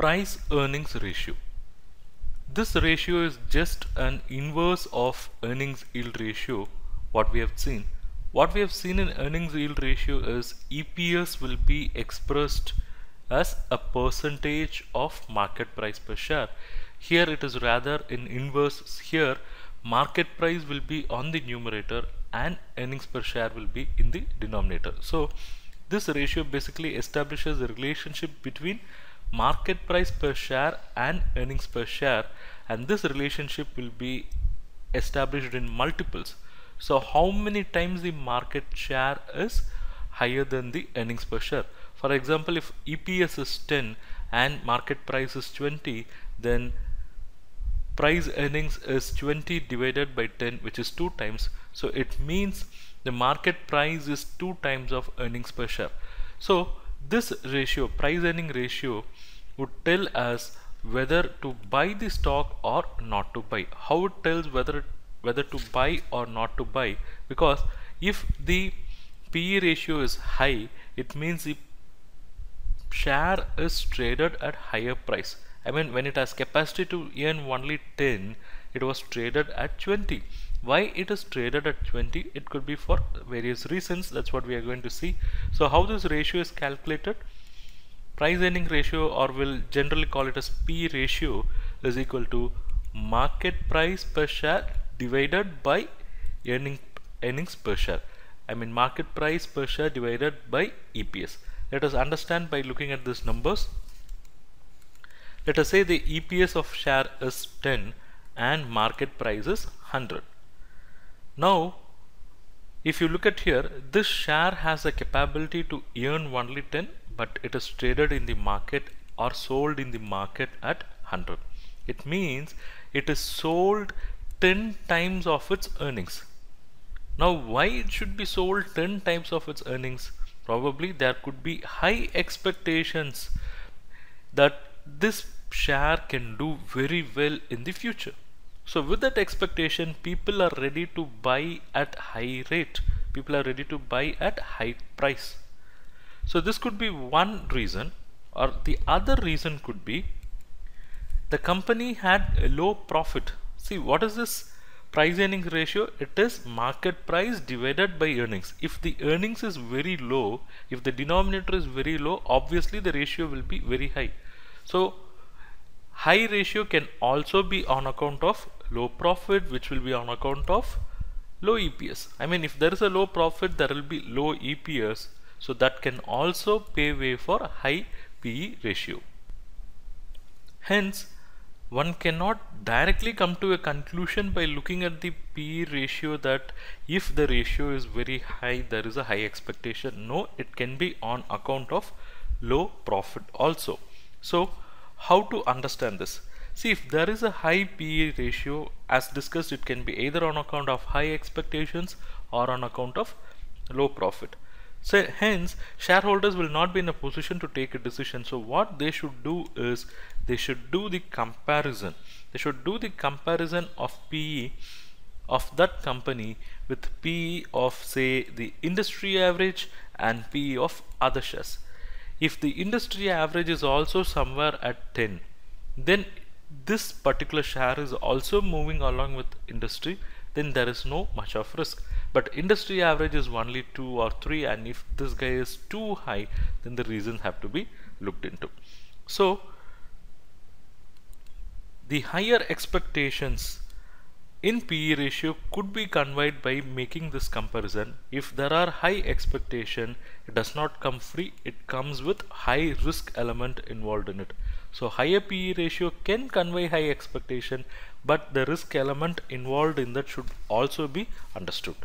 price earnings ratio. This ratio is just an inverse of earnings yield ratio, what we have seen. What we have seen in earnings yield ratio is EPS will be expressed as a percentage of market price per share. Here it is rather in inverse. Here market price will be on the numerator and earnings per share will be in the denominator. So this ratio basically establishes the relationship between market price per share and earnings per share, and this relationship will be established in multiples. So how many times the market share is higher than the earnings per share. For example, if EPS is 10 and market price is 20, then price earnings is 20 divided by 10, which is 2 times. So it means the market price is 2 times of earnings per share. So this ratio, price earning ratio, would tell us whether to buy the stock or not to buy. How it tells whether to buy or not to buy, because if the PE ratio is high, it means the share is traded at higher price. I mean, when it has capacity to earn only 10, it was traded at 20. Why it is traded at 20? It could be for various reasons. That's what we are going to see. So how this ratio is calculated? Price earning ratio, or we'll generally call it as P ratio, is equal to market price per share divided by earnings per share. I mean market price per share divided by EPS. Let us understand by looking at these numbers. Let us say the EPS of share is 10 and market price is 100. Now, if you look at here, this share has a capability to earn only 10, but it is traded in the market or sold in the market at 100. It means it is sold 10 times of its earnings. Now, why it should be sold 10 times of its earnings? Probably there could be high expectations that this share can do very well in the future. So with that expectation, people are ready to buy at high rate. People are ready to buy at high price. So this could be one reason, or the other reason could be the company had a low profit. See, what is this price earnings ratio? It is market price divided by earnings. If the earnings is very low, if the denominator is very low, obviously the ratio will be very high. So high ratio can also be on account of low profit, which will be on account of low EPS. I mean, if there is a low profit, there will be low EPS. So that can also pave way for high PE ratio. Hence, one cannot directly come to a conclusion by looking at the PE ratio that if the ratio is very high, there is a high expectation. No, it can be on account of low profit also. So how to understand this? See, if there is a high PE ratio, as discussed, it can be either on account of high expectations or on account of low profit. So hence, shareholders will not be in a position to take a decision. So what they should do is they should do the comparison. They should do the comparison of PE of that company with PE of, say, the industry average and PE of other shares. If the industry average is also somewhere at 10, then this particular share is also moving along with industry, then there is no much of risk. But industry average is only 2 or 3, and if this guy is too high, then the reasons have to be looked into. So the higher expectations in PE ratio could be conveyed by making this comparison. If there are high expectation, it does not come free, it comes with high risk element involved in it. So higher PE ratio can convey high expectation, but the risk element involved in that should also be understood.